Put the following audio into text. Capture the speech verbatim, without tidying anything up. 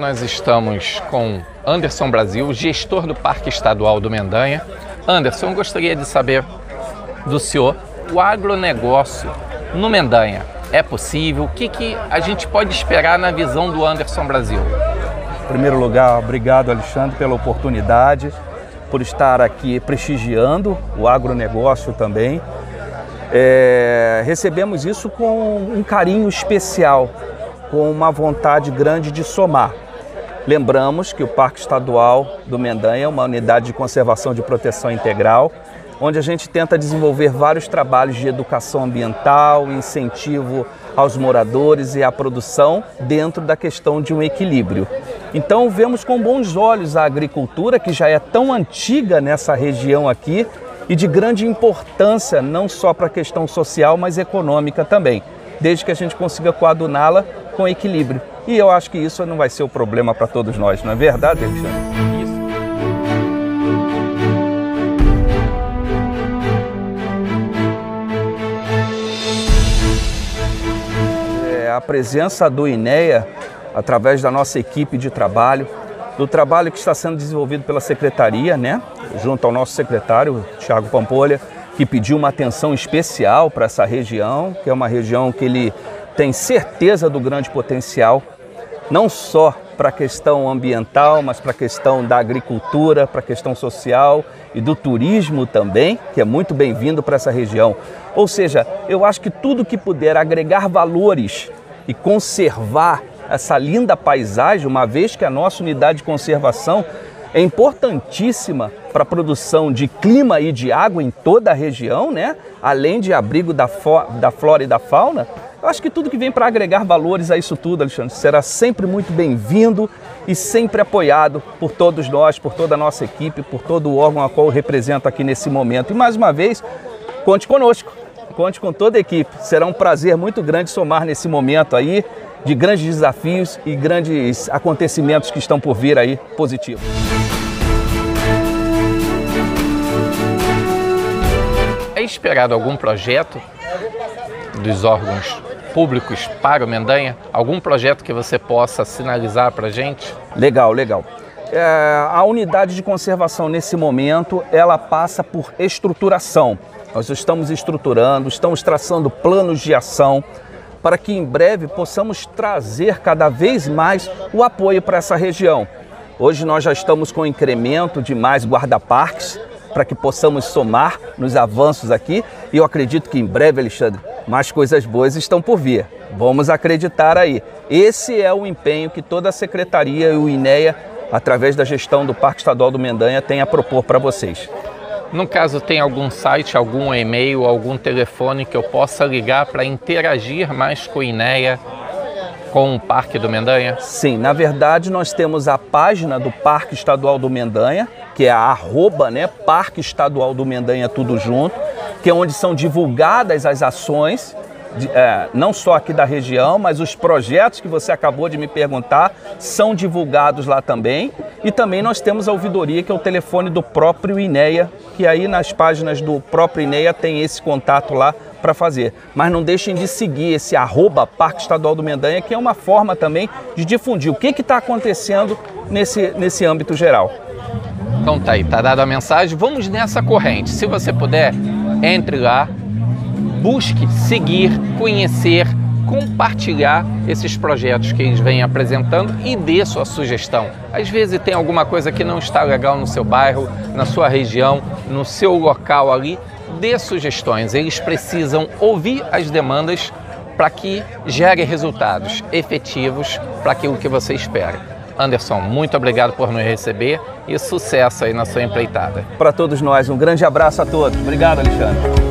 nós estamos com Anderson Brasil, gestor do Parque Estadual do Mendanha. Anderson, eu gostaria de saber do senhor, o agronegócio no Mendanha é possível? O que, que a gente pode esperar na visão do Anderson Brasil? Em primeiro lugar, obrigado, Alexandre, pela oportunidade, por estar aqui prestigiando o agronegócio também. É, recebemos isso com um carinho especial, com uma vontade grande de somar. Lembramos que o Parque Estadual do Mendanha é uma unidade de conservação de proteção integral, onde a gente tenta desenvolver vários trabalhos de educação ambiental, incentivo aos moradores e à produção dentro da questão de um equilíbrio. Então vemos com bons olhos a agricultura, que já é tão antiga nessa região aqui e de grande importância não só para a questão social, mas econômica também, desde que a gente consiga coaduná-la com equilíbrio. E eu acho que isso não vai ser o problema para todos nós, não é verdade, Alexandre? A presença do INEA, através da nossa equipe de trabalho, do trabalho que está sendo desenvolvido pela secretaria, né, junto ao nosso secretário, Thiago Pampolha, que pediu uma atenção especial para essa região, que é uma região que ele tem certeza do grande potencial, não só para a questão ambiental, mas para a questão da agricultura, para a questão social e do turismo também, que é muito bem-vindo para essa região. Ou seja, eu acho que tudo que puder agregar valores e conservar essa linda paisagem, uma vez que a nossa unidade de conservação é importantíssima para a produção de clima e de água em toda a região, né? Além de abrigo da, da flora e da fauna, eu acho que tudo que vem para agregar valores a isso tudo, Alexandre, será sempre muito bem-vindo e sempre apoiado por todos nós, por toda a nossa equipe, por todo o órgão a qual eu represento aqui nesse momento. E mais uma vez, conte conosco, conte com toda a equipe. Será um prazer muito grande somar nesse momento aí de grandes desafios e grandes acontecimentos que estão por vir aí, positivos. É esperado algum projeto dos órgãos públicos para o Mendanha? Algum projeto que você possa sinalizar para a gente? Legal, legal. É, a unidade de conservação nesse momento, ela passa por estruturação. Nós estamos estruturando, estamos traçando planos de ação, para que em breve possamos trazer cada vez mais o apoio para essa região. Hoje nós já estamos com um incremento de mais guarda-parques, para que possamos somar nos avanços aqui, e eu acredito que em breve, Alexandre, mais coisas boas estão por vir. Vamos acreditar aí. Esse é o empenho que toda a Secretaria e o INEA, através da gestão do Parque Estadual do Mendanha, tem a propor para vocês. No caso, tem algum site, algum e-mail, algum telefone que eu possa ligar para interagir mais com o INEA, com o Parque do Mendanha? Sim, na verdade nós temos a página do Parque Estadual do Mendanha, que é a arroba, né, Parque Estadual do Mendanha, tudo junto, que é onde são divulgadas as ações, de, é, não só aqui da região, mas os projetos que você acabou de me perguntar são divulgados lá também. E também nós temos a ouvidoria, que é o telefone do próprio INEA, que aí nas páginas do próprio INEA tem esse contato lá para fazer. Mas não deixem de seguir esse arroba Parque Estadual do Mendanha, que é uma forma também de difundir o que está acontecendo nesse, nesse âmbito geral. Então tá aí, tá dada a mensagem. Vamos nessa corrente. Se você puder, entre lá. Busque seguir, conhecer, compartilhar esses projetos que eles vêm apresentando e dê sua sugestão. Às vezes tem alguma coisa que não está legal no seu bairro, na sua região, no seu local ali, dê sugestões. Eles precisam ouvir as demandas para que gere resultados efetivos para aquilo que você espera. Anderson, muito obrigado por nos receber e sucesso aí na sua empreitada. Para todos nós, um grande abraço a todos. Obrigado, Alexandre.